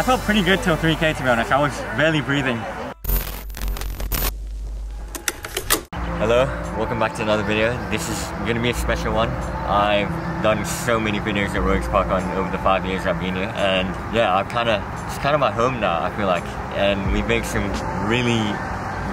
I felt pretty good till 3K, to be honest. I was barely breathing. Hello, welcome back to another video. This is going to be a special one. I've done so many videos at Rhodes parkrun over the 5 years I've been here, and yeah, it's kind of my home now, I feel like. And we make some really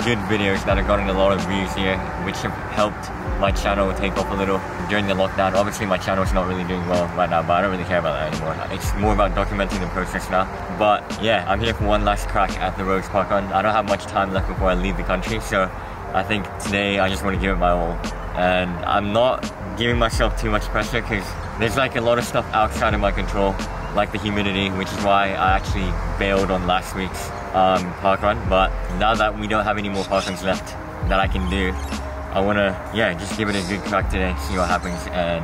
good videos that have gotten a lot of views here, which have helped my channel take off a little during the lockdown. Obviously my channel is not really doing well right now, but I don't really care about that anymore. It's more about documenting the process now. But yeah, I'm here for one last crack at the Rhodes parkrun. I don't have much time left before I leave the country, so I think today I just want to give it my all. And I'm not giving myself too much pressure because there's like a lot of stuff outside of my control, like the humidity, which is why I actually bailed on last week's parkrun. But now that we don't have any more parkruns left that I can do, I want to, yeah, just give it a good crack today, see what happens. And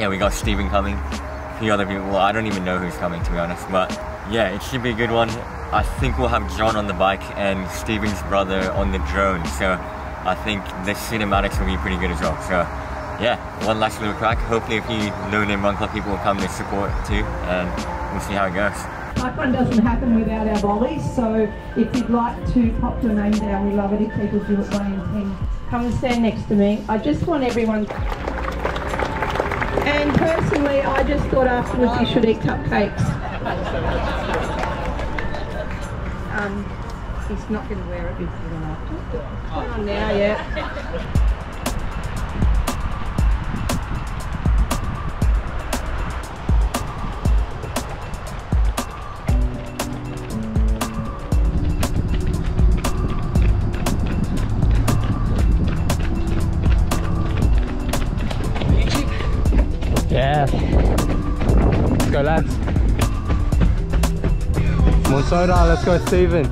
yeah, we got Steven coming, a few other people. Well, I don't even know who's coming, to be honest, but yeah, it should be a good one. I think we'll have John on the bike and Steven's brother on the drone, so I think the cinematics will be pretty good as well. So yeah, one last little crack. Hopefully a few no-name run club people will come to support too, and we'll see how it goes. Parkrun doesn't happen without our volleys, so if you'd like to pop your name down, we love it if people do it 1 in 10. Come and stand next to me. I just want everyone... And personally, I just thought afterwards you should eat cupcakes. He's not going to wear it before and after. Come on now, yeah. Let's go, lads. More soda, let's go, Steven.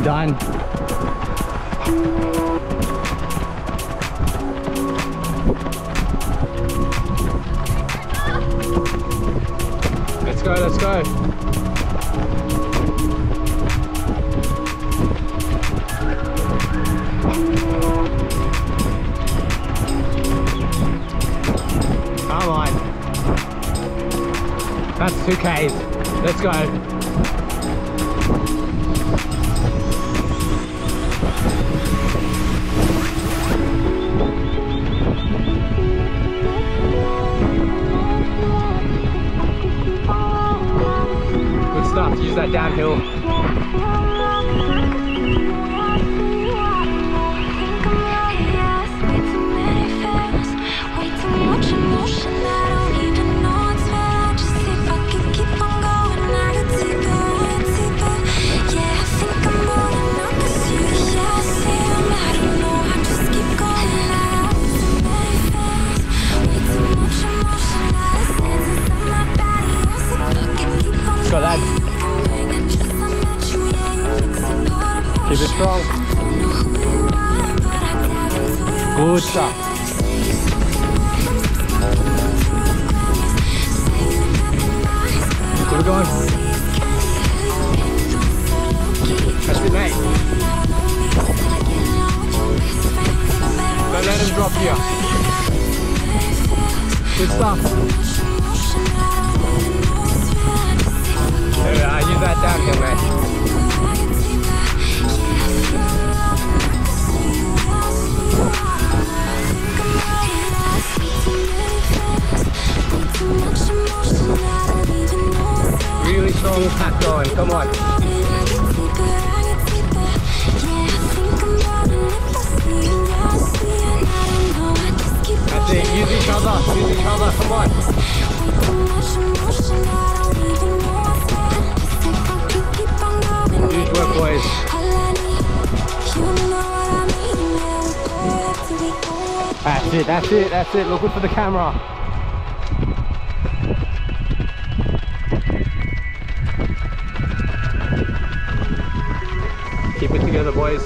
be done. Let's go, let's go. Come on. That's 2Ks. Let's go. To use that downhill. Let's go, lads. Keep it strong. Good stuff. Keep it going. That's it, mate. Don't let him drop here. Good stuff. There we are. Use that down here, mate. Really strong pack going, come on. That's it, use each other, come on. Huge work, boys. That's it, that's it, that's it. Look good for the camera. Keep it together, boys.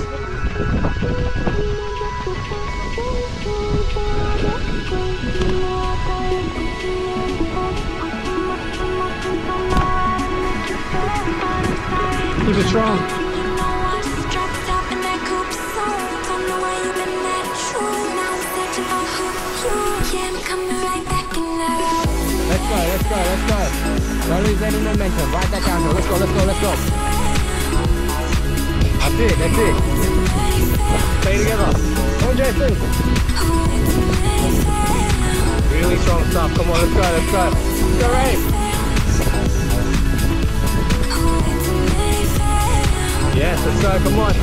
Keep it strong. Let's go, let's go, let's go. Don't lose any momentum. Ride that down here. Let's go, let's go, let's go. That's it, that's it. Stay together. Come on, Jason. Really strong stuff. Come on, let's go, let's go. Let's go, Ray. Yes, let's go, come on.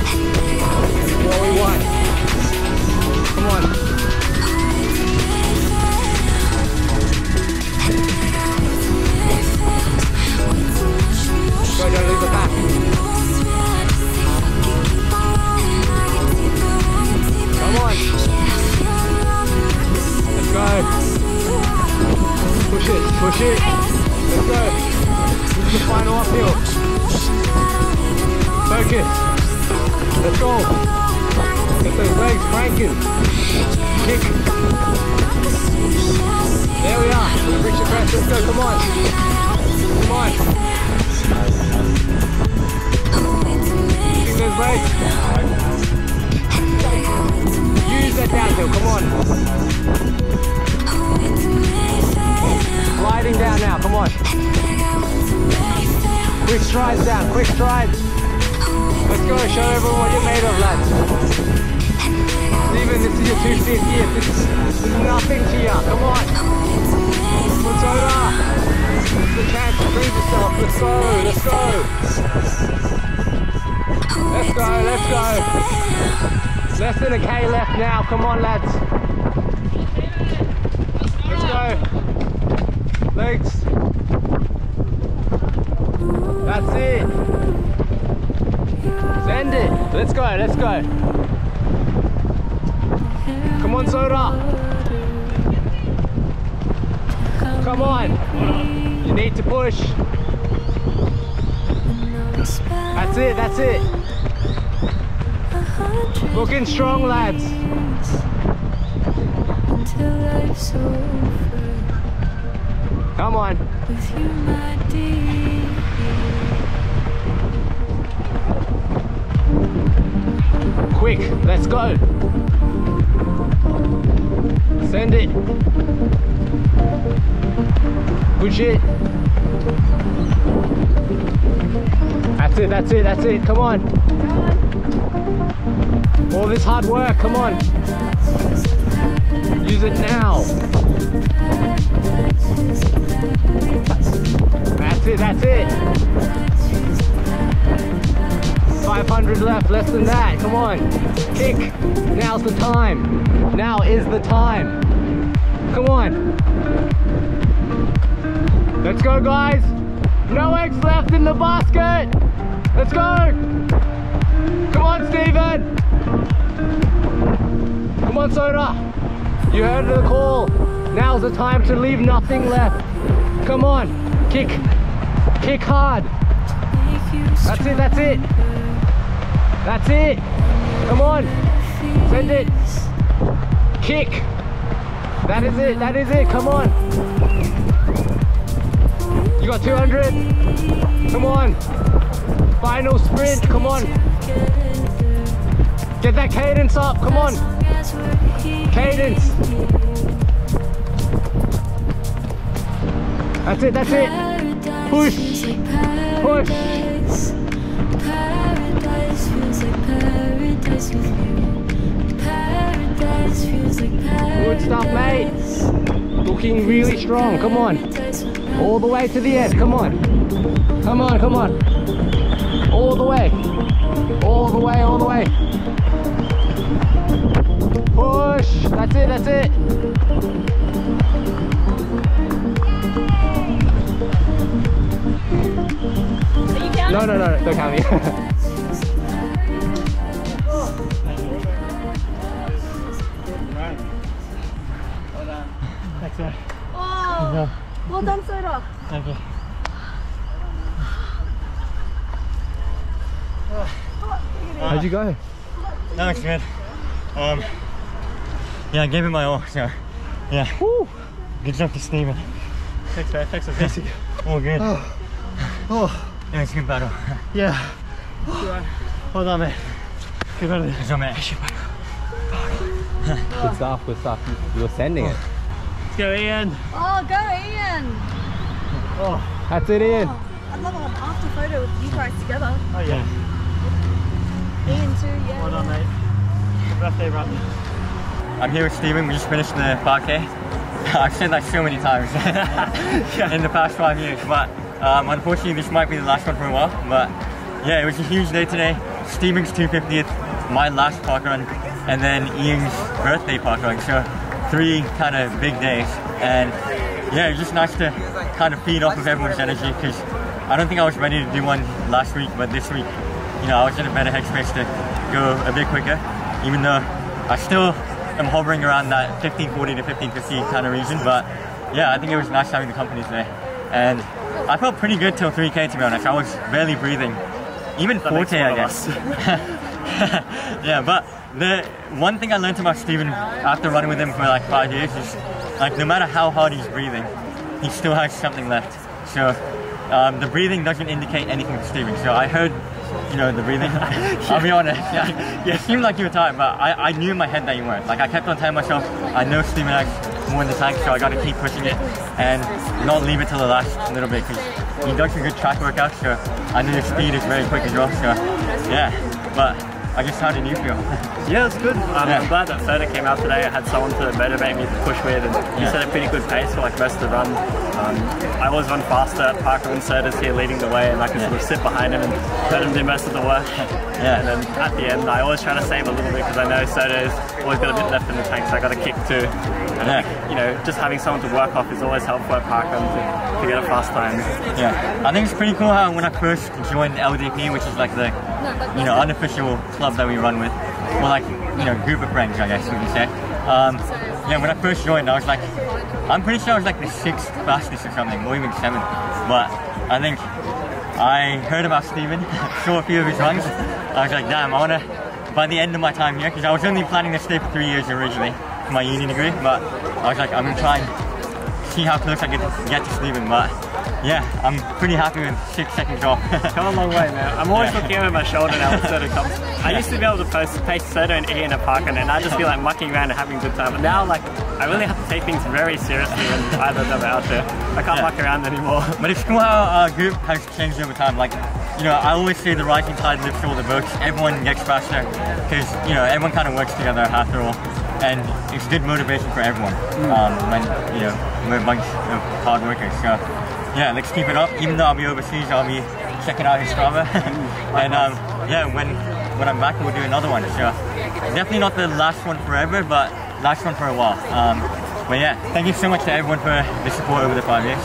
What we want. Come on. Let's go, don't leave the pack. Come on. Let's go. Push it, push it. Let's go. This is the final uphill. Focus. Let's go. Get those legs cranking. Kick. There we are. We've reached the crest. Let's go. Come on. Come on. Kick those legs. Use that downhill, come on. Sliding down now, come on. Quick strides down, quick strides. Let's go, show everyone what you're made of, lads. Steven, this is your 250th year. This is nothing to you, come on. Sota, it's the chance to prove yourself. Let's go, let's go. Let's go, let's go. Less than a K left now, come on, lads. Let's go. Legs. That's it. Send it. Let's go, let's go. Come on, Sota. Come on. You need to push. That's it, that's it. Looking strong, lads. Until life's over. Come on. With you, my dear. Quick, let's go. Send it. Good shit. That's it, that's it, that's it. Come on. All this hard work, come on. Use it now. That's it, that's it. 500 left, less than that. Come on. Kick. Now's the time. Now is the time. Come on. Let's go, guys. No eggs left in the basket. Let's go. Come on, Steven. Come on, Sota. You heard the call. Now's the time to leave nothing left. Come on. Kick. Kick hard. That's it. That's it. That's it. Come on. Send it. Kick. That is it. That is it. Come on. You got 200. Come on. Final sprint. Come on. Get that cadence up. Come on. Cadence. That's it. That's it. Push. Push. Paradise feels like paradise with you. Paradise feels like paradise. Good stuff, mate. Looking really strong. Come on. All the way to the end, come on. Come on, come on. All the way. All the way, all the way. Push, that's it, that's it. Are you counting? No, no, no, don't count me. Thanks, man. Oh. Well done, Sota. Thank you. How'd you go? That looks good. Yeah, I gave it my all, so yeah. Woo. Good job to Steven. Thanks, man. Thanks for Jessica. All good. Oh. Oh. Yeah, it's a good battle. Yeah. Well done, man. Good battle. Good job, man. Good stuff, good stuff. You were sending it. Let's go, Ian. Oh, go, Ian. Oh, that's it, Ian. Oh, I'd love an after photo with you guys together. Oh, yeah. Ian too, yeah. Well done, mate. Happy birthday, brother. I'm here with Steven. We just finished the 5K. I've said that so many times in the past 5 years, but unfortunately, this might be the last one for a while. But yeah, it was a huge day today. Steven's 250th, my last parkrun, and then Ian's birthday parkrun. So. Three kind of big days, and yeah, it's just nice to kind of feed off of everyone's energy, because I don't think I was ready to do one last week, but this week, you know, I was in a better headspace to go a bit quicker, even though I still am hovering around that 1540 to 1550 kind of region. But yeah, I think it was nice having the company today, and I felt pretty good till 3K, to be honest. I was barely breathing, even 4K, I guess. Yeah, but the one thing I learned about Steven after running with him for like 5 years is, like, no matter how hard he's breathing, he still has something left. So the breathing doesn't indicate anything to Steven. So I heard, you know, the breathing. I'll be honest, yeah, it seemed like you were tired, but I knew in my head that you weren't. Like, I kept on telling myself, I know Steven has more in the tank, so I got to keep pushing it and not leave it till the last little bit, because he does some good track workouts. So I knew his speed is very quick as well. So yeah, but. I guess, how did you feel? Yeah, it's good. I'm glad that Sota came out today. I had someone to motivate me to push with, and you set a pretty good pace for like most of the run. I always run faster. Parkrun Sota's here leading the way, and I can sort of sit behind him and let him do most of the work. Yeah. And then at the end, I always try to save a little bit, because I know Sota's always got a bit left in the tank, so I got to kick too. And you know, just having someone to work off is always helpful at parkrun to get a fast time. Yeah. I think it's pretty cool how when I first joined LDP, which is like the unofficial club that we run with, or like, you know, group of friends, I guess we can say. Yeah, when I first joined, I was like, I'm pretty sure I was like the 6th fastest or something, or even 7th. But I think I heard about Steven, saw a few of his runs. I was like, damn, I want to by the end of my time here, because I was only planning to stay for 3 years originally for my uni degree, but I was like, I'm gonna try and see how close I get to Steven, but yeah, I'm pretty happy with 6 seconds off. Come a long way, man. I'm always looking over my shoulder now when Sota comes. I used to be able to pace Sota and Ian in a parkrun, and I'd just be like mucking around and having a good time, but now like I really have to take things very seriously when either of them are out there. I can't muck around anymore. But it's cool how our group has changed over time. Like, you know, I always say the rising tide lifts all the boats. Everyone gets faster because, you know, everyone kind of works together after all. And it's good motivation for everyone when, you know, we're a bunch of hard workers. So yeah, let's keep it up. Even though I'll be overseas, I'll be checking out his Strava. And yeah, when I'm back, we'll do another one. So definitely not the last one forever, but last one for a while. But yeah, thank you so much to everyone for the support over the 5 years.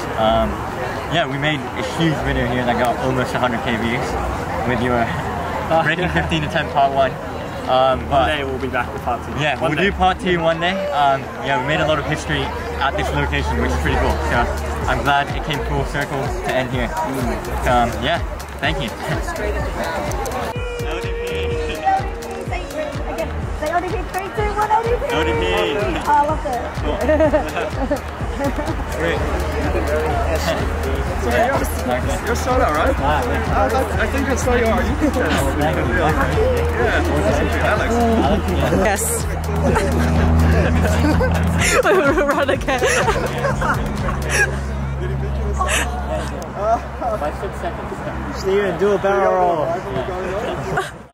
Yeah, we made a huge video here that got almost 100k views with your breaking 15 attempt part one. One day we'll be back with part two. Yeah, we'll do part two one day. Yeah, we made a lot of history at this location, which is pretty cool. So I'm glad it came full circle to end here. Yeah, thank you. LDP, 3, 2, 1, LDP! LDP! Oh, I love that. Cool. So you're Sota, right? I think I saw you on YouTube channel. Yeah, Alex. Yes. I will run again. By 6 seconds. Steven, do a barrel roll.